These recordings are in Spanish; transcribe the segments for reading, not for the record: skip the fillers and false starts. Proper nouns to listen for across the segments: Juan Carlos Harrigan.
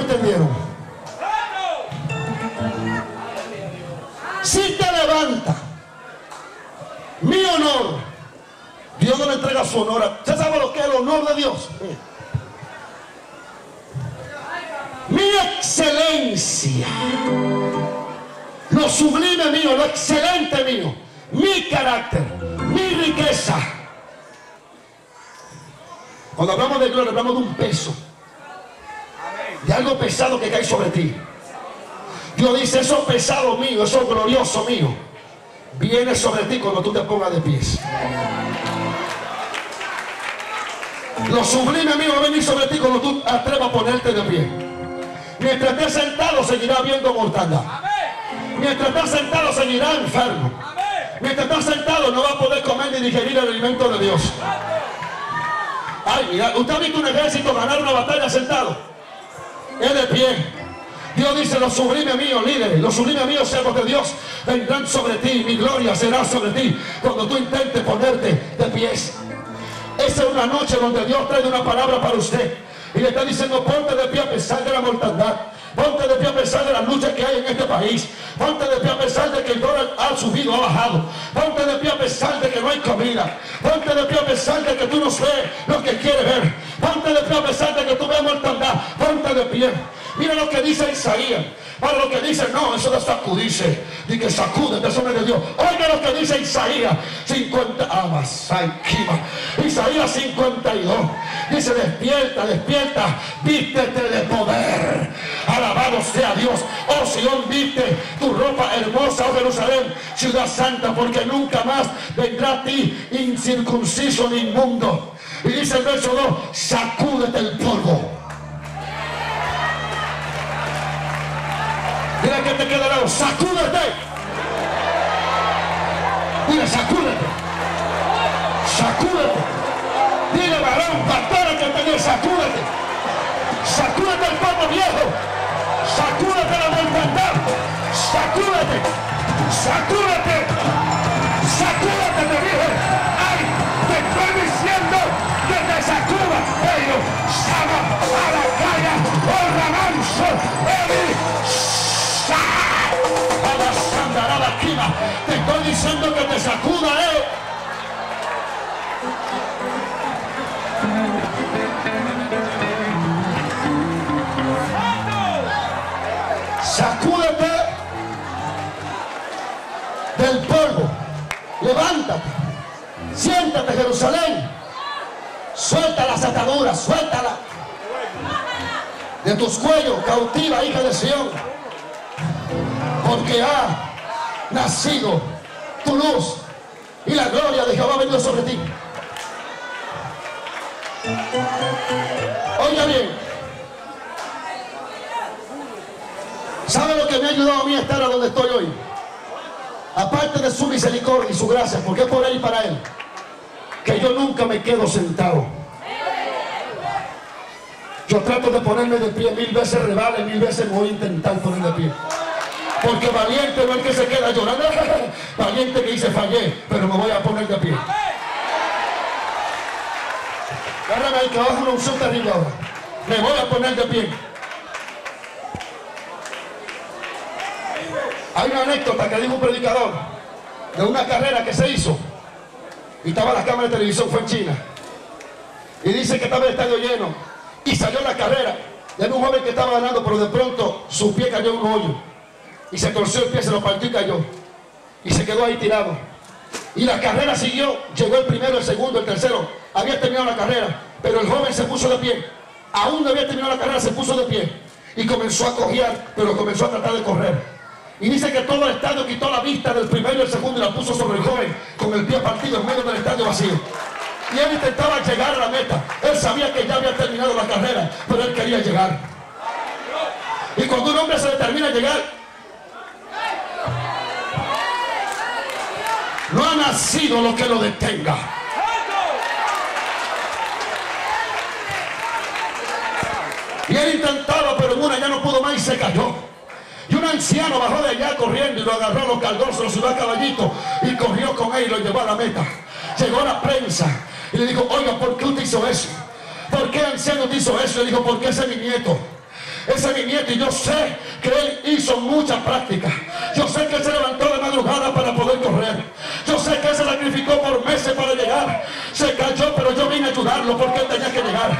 ¿Entendieron? Si te levanta mi honor, Dios no le entrega su honor. ¿Usted sabe lo que es el honor de Dios? Mi excelencia, lo sublime mío, lo excelente mío, mi carácter, mi riqueza. Cuando hablamos de gloria, hablamos de un peso, de algo pesado que cae sobre ti. Dios dice, eso pesado mío, eso glorioso mío, viene sobre ti cuando tú te pongas de pies. Lo sublime mío va a venir sobre ti cuando tú atrevas a ponerte de pie. Mientras estés sentado seguirá habiendo mortandad. Mientras estás sentado seguirá enfermo. Mientras estás sentado no va a poder comer ni digerir el alimento de Dios. Ay, mira, ¿usted ha visto un ejército ganar una batalla sentado? Es de pie. Dios dice, lo sublime mío, líderes, lo sublime mío, siervos de Dios, vendrán sobre ti, mi gloria será sobre ti, cuando tú intentes ponerte de pies. Esa es una noche donde Dios trae una palabra para usted, y le está diciendo, ponte de pie a pesar de la mortandad, ponte de pie a pesar de las luchas que hay en este país, ponte de pie a pesar de que el dólar ha subido, ha bajado, ponte de pie a pesar de que no hay comida, ponte de pie a pesar de que tú no ves lo que quieres ver, ponte de pie a pesar de que tú ves mortandad, ponte de pie. Mira lo que dice Isaías. Para los que dicen, no, eso de sacudirse, ni que sacúdete, eso no es de Dios. Oiga lo que dice Isaías 50, Isaías 52, dice, despierta, despierta, vístete de poder. Alabado sea Dios. Oh Sion, viste tu ropa hermosa, oh Jerusalén, ciudad santa, porque nunca más vendrá a ti incircunciso ni inmundo. Y dice el verso 2, sacúdete el polvo. Mira que te queda lado, sacúdete. Mira, sacúdete. Sacúdete. Dile, varón, pastora que tenés, sacúdete. Sacúdete el polvo viejo. Sacúdete la mortandad. Sacúdete. Sacúdete. Sacúdete, te dije. Ay, te estoy diciendo que te sacudas. Ellos, salgan a la calle, por ramanso, te estoy diciendo que te sacuda, ¿eh? Sacúdete del polvo, levántate, siéntate, Jerusalén, suelta las ataduras, suéltala de tus cuellos, cautiva, hija de Sion, porque ha nacido tu luz y la gloria de Jehová ha venido sobre ti. Oiga bien, ¿sabe lo que me ha ayudado a mí a estar a donde estoy hoy? Aparte de su misericordia y su gracia, porque es por él y para él, que yo nunca me quedo sentado. Yo trato de ponerme de pie, mil veces rebale, mil veces voy a intentar ponerme de pie. Porque valiente no es que se queda llorando, valiente que dice fallé, pero me voy a poner de pie. Agárrame ahí, que bajo una unción terrible ahora. Me voy a poner de pie. Hay una anécdota que dijo un predicador de una carrera que se hizo y estaba en las cámaras de televisión, fue en China, y dice que estaba el estadio lleno y salió la carrera de un joven que estaba ganando, pero de pronto su pie cayó en un hoyo y se torció el pie, se lo partió y cayó y se quedó ahí tirado, y la carrera siguió, llegó el primero, el segundo, el tercero, había terminado la carrera, pero el joven se puso de pie, aún no había terminado la carrera, se puso de pie y comenzó a cojear, pero comenzó a tratar de correr, y dice que todo el estadio quitó la vista del primero y el segundo y la puso sobre el joven con el pie partido en medio del estadio vacío, y él intentaba llegar a la meta. Él sabía que ya había terminado la carrera, pero él quería llegar, y cuando un hombre se determina a llegar, no ha nacido lo que lo detenga. Y él intentaba, pero en una ya no pudo más y se cayó. Y un anciano bajó de allá corriendo y lo agarró, lo cargó, se lo subió a caballito y corrió con él y lo llevó a la meta. Llegó la prensa y le dijo, oiga, ¿por qué usted hizo eso? ¿Por qué el anciano te hizo eso? Le dijo, porque ese es mi nieto. Ese es mi nieto y yo sé que él hizo mucha práctica. Yo sé que él se levantó de madrugada para poder correr. Yo sé que él se sacrificó por meses para llegar. Se cayó, pero yo vine a ayudarlo porque él tenía que llegar.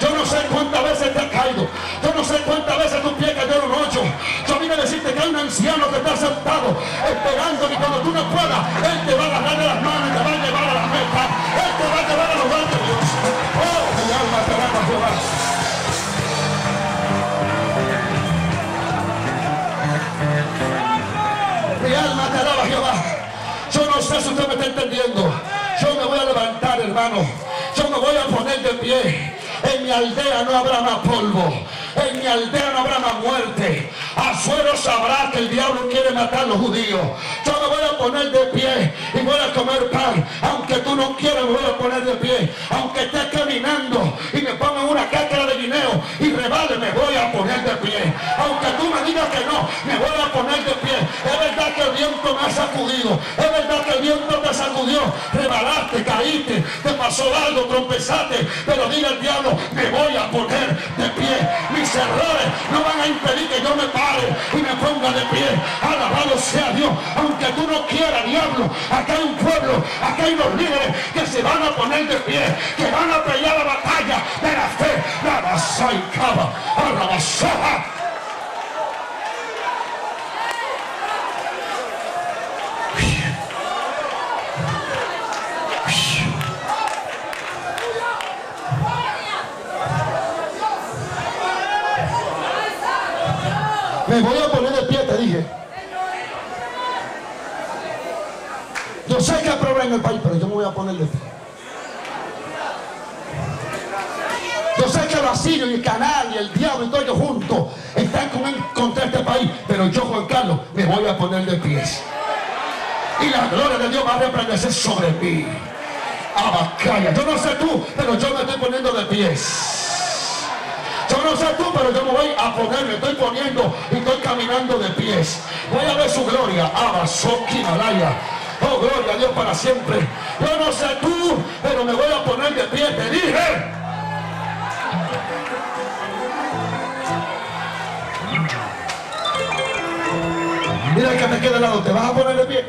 Yo no sé cuántas veces te has caído. Yo no sé cuántas veces tu pie cayó en un hoyo. Yo vine a decirte que hay un anciano que está sentado esperando que cuando tú no puedas, él te va a agarrar de las manos y te va a llevar a la meta. Él te va a llevar a los grandes de Dios. Oh, mi alma te va a llevar. Mi alma te alaba, Jehová. Yo no sé si usted me está entendiendo. Yo me voy a levantar, hermano. Yo me voy a poner de pie. En mi aldea no habrá más polvo. En mi aldea no habrá más muerte. Afuera sabrá que el diablo quiere matar a los judíos. Yo me voy a poner de pie y voy a comer pan. Aunque tú no quieras, me voy a poner de pie. Aunque estés caminando y me pongan una cáscara de guineo y rebale, me voy a poner de pie. Aunque tú me digas que no, me voy a poner de pie. Es verdad que el viento me ha sacudido. Es verdad que el viento te sacudió. Rebalaste, caíste, te pasó algo, tropezaste. Pero diga el diablo, me voy a poner de pie. Mis errores no van a impedir que yo me pare y me ponga de pie. Alabado sea Dios. Aunque tú no quieras, diablo, acá hay un pueblo, acá hay los líderes que se van a poner de pie, que van a pelear la batalla de la fe. La basaicaba, la basaba. Me voy a poner de pie, te dije. Yo sé que hay problemas en el país, pero yo me voy a poner de pie. Yo sé que el vacío y el canal y el diablo y todo ellos juntos están contra este país, pero yo, Juan Carlos, me voy a poner de pie. Y la gloria de Dios va a resplandecer sobre mí. Abacaya. Yo no sé tú, pero yo me estoy poniendo de pie. Yo no sé tú, pero yo me voy a poner, me estoy poniendo y estoy caminando de pies. Voy a ver su gloria. Abasoki Malaya. Oh, gloria a Dios para siempre. Yo no sé tú, pero me voy a poner de pie. Te dije. Mira el que te queda al lado. ¿Te vas a poner de pie?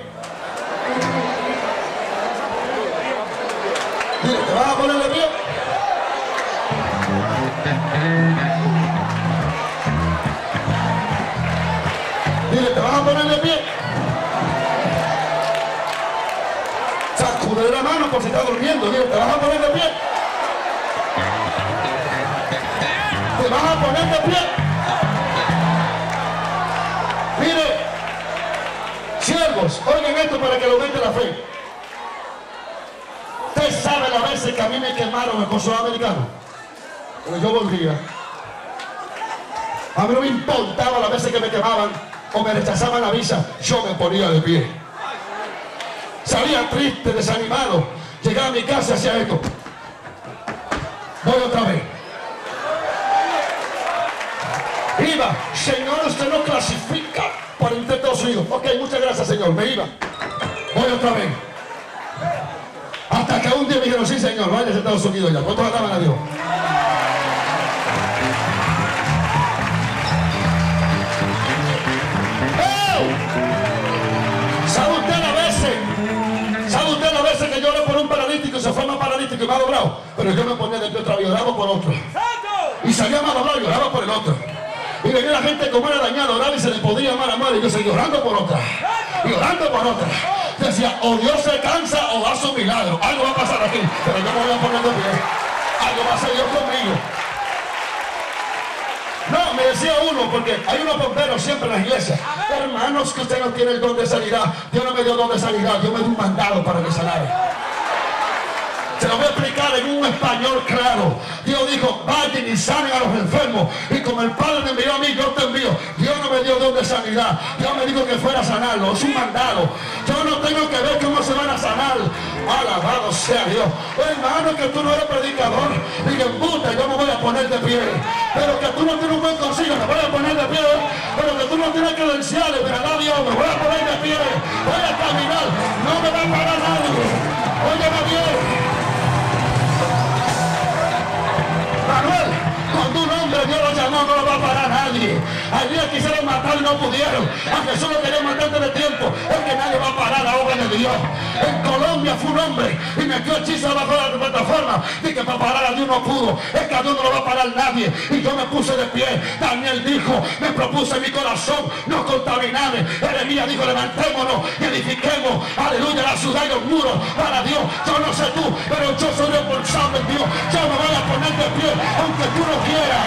Mira, ¿te vas a poner de pie? Dile, ¿te vas a poner de pie? Sacude la mano por si está durmiendo. Dile, ¿te vas a poner de pie? ¿Te vas a poner de pie? Mire, siervos, oigan esto para que lo vean de la fe. Usted sabe las veces que a mí me quemaron el consulado americano. Pero yo volvía. A mí no me importaba las veces que me quemaban o me rechazaban la visa, yo me ponía de pie. Salía triste, desanimado, llegaba a mi casa y hacía esto. Voy otra vez. Iba, Señor, usted no clasifica para irte a Estados Unidos. Ok, muchas gracias, Señor, me iba. Voy otra vez. Hasta que un día me dijeron, sí, Señor, vaya a Estados Unidos ya. ¿Cuántos alaban a Dios? Que lloré por un paralítico y se fue más paralítico y más doblado, pero yo me ponía de pie otra vez, oraba por otro y salía más doblado y oraba por el otro, y venía la gente como era dañada, oraba y se le podía amar a madre, y yo seguía orando por otra y orando por otra. Decía, o Dios se cansa o hace un milagro, algo va a pasar aquí, pero yo me voy a poner de pie, algo va a hacer Dios conmigo. No, me decía uno, porque hay unos bomberos siempre en las iglesias. Hermanos, que usted no tiene el don de sanidad. Dios no me dio don de sanidad, yo me dio un mandado para que sanara. Se lo voy a explicar en un español claro. Dios dijo, vayan y sanen a los enfermos. Y como el Padre me envió a mí, yo te envío. Dios no me dio don de sanidad. Dios me dijo que fuera a sanarlo, es un mandado. Yo no tengo que ver cómo se van a sanar. Alabado sea Dios. Hermano, que tú no eres predicador. Digan, puta, yo me voy a poner de pie. Pero que tú no tienes un buen consejo, me voy a poner de pie. Pero que tú no tienes credenciales, ¿verdad, Dios? Me voy a poner de pie. Voy a caminar. No me va a parar nadie. Óyeme bien. Manuel, cuando un hombre Dios lo llamó, no lo va a parar nadie. Ayer quisieron matar y no pudieron. A Jesús lo querían matar desde el tiempo. Es que nadie va a parar la obra de Dios. En Colombia fue un hombre y metió hechizo abajo de la plataforma. Dice que para parar a Dios no pudo. Es que a Dios no lo va a parar nadie. Y yo me puse de pie. Daniel dijo, me propuse en mi corazón no contaminarme. Jeremías dijo, levantémonos y edifiquemos, aleluya, la ciudad y los muros para Dios. Yo no sé tú, pero yo soy responsable, Dios. Yo me voy a poner de pie, aunque tú no quieras.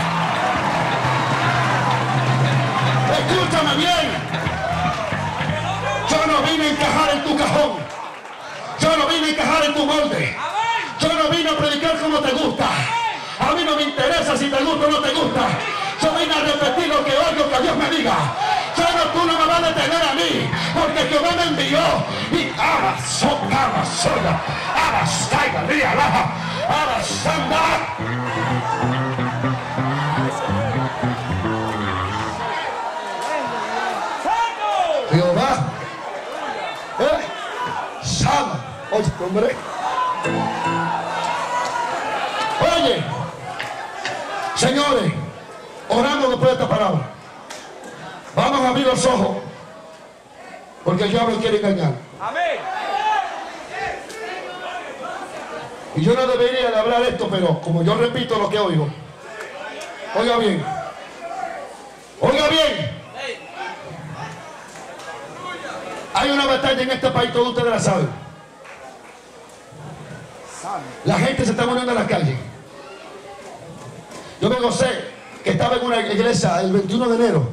Escúchame bien. Yo no vine a encajar en tu cajón. Yo no vine a encajar en tu molde. Yo no vine a predicar como te gusta. A mí no me interesa si te gusta o no te gusta. Yo vine a repetir lo que oigo que Dios me diga. Tú no me vas a detener a mí, porque Jehová me envió. Y Jehová, Saba, oye, hombre, oye, señores, orando después de esta palabra. Vamos a abrir los ojos, porque el diablo quiere engañar. Amén. Y yo no debería de hablar esto, pero como yo repito lo que oigo. Oiga bien. Oiga bien. Hay una batalla en este país, todos ustedes la saben. La gente se está muriendo en las calles. Yo me gocé que estaba en una iglesia el 21 de enero.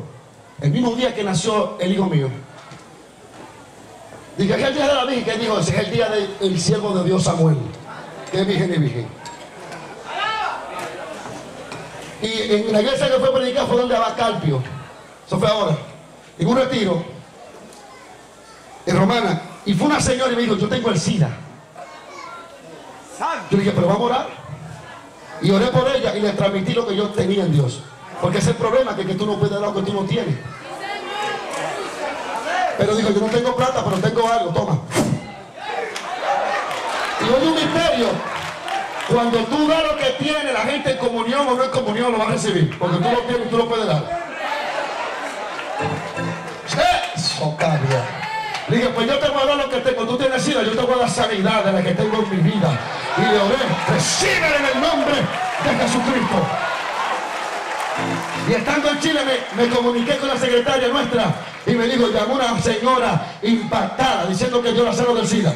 El mismo día que nació el hijo mío. Dije, aquel día de la Virgen, dijo, ese es el día del siervo de Dios Samuel, que es virgen y virgen. Y en la iglesia que fue predicada fue donde va Calpio. Eso fue ahora. En un retiro. En Romana. Y fue una señora y me dijo, yo tengo el SIDA. Yo dije, pero vamos a orar. Y oré por ella y le transmití lo que yo tenía en Dios. Porque ese es el problema, que tú no puedes dar lo que tú no tienes. Pero dijo, yo no tengo plata, pero tengo algo, toma. Y hoy un misterio. Cuando tú das lo que tienes, la gente en comunión o no en comunión lo va a recibir. Porque tú lo tienes y tú lo puedes dar. Eso cambia. Dije, pues yo te voy a dar lo que tengo. Tú tienes sida, yo te voy a dar sanidad de la que tengo en mi vida. Y le oré, recibe en el nombre de Jesucristo. Y estando en Chile me comuniqué con la secretaria nuestra y me dijo, llamó una señora impactada diciendo que yo la cero del SIDA.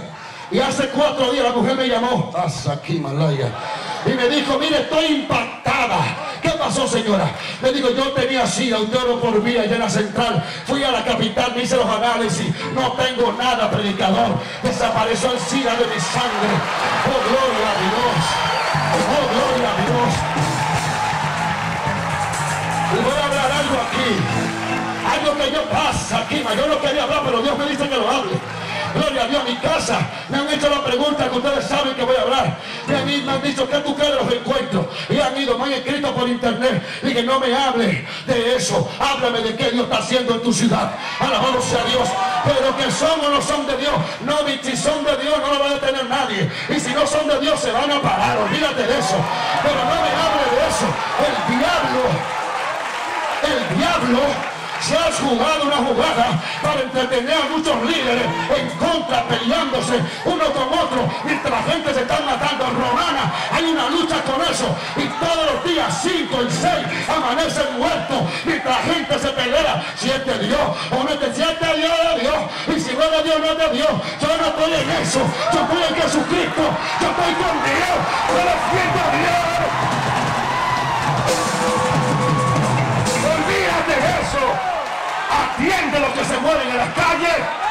Y hace 4 días la mujer me llamó, aquí Malaya, y me dijo, mire, estoy impactada. ¿Qué pasó, señora? Le digo, yo tenía SIDA, un lloro por mí allá en la central. Fui a la capital, me hice los análisis, no tengo nada, predicador. Desapareció el SIDA de mi sangre. Oh, gloria a Dios. Oh, gloria a Dios. Y voy a hablar algo aquí, algo que yo pasa aquí, yo no quería hablar, pero Dios me dice que lo hable. Gloria a Dios, en mi casa me han hecho la pregunta que ustedes saben que voy a hablar. Me han dicho, ¿qué tú crees de los encuentros? Y han ido, me han escrito por internet. Y que no me hable de eso, háblame de qué Dios está haciendo en tu ciudad. Alabado sea Dios. Pero que son o no son de Dios, no, si son de Dios no lo va a detener nadie. Y si no son de Dios se van a parar, olvídate de eso. Pero no me hable de eso. El diablo se ha jugado una jugada para entretener a muchos líderes en contra, peleándose uno con otro, mientras la gente se está matando. En Romana hay una lucha con eso, y todos los días 5 y 6 amanecen muertos, mientras la gente se pelea, si es de Dios o no es de Dios, y si no es de Dios, no es de Dios. Yo no estoy en eso, yo estoy en Jesucristo, yo estoy con Dios, yo lo siento a Dios. Atiende los que se mueren en las calles.